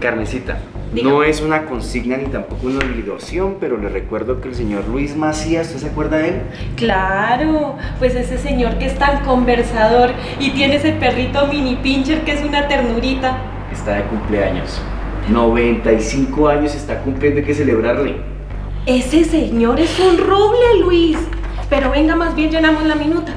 Carmencita, dígame. No es una consigna ni tampoco una obligación, pero le recuerdo que el señor Luis Macías, ¿usted se acuerda de él? Claro, pues ese señor que es tan conversador y tiene ese perrito mini pincher que es una ternurita. Está de cumpleaños, 95 años está cumpliendo, hay que celebrarle. Ese señor es un roble, Luis, pero venga, más bien llenamos la minuta.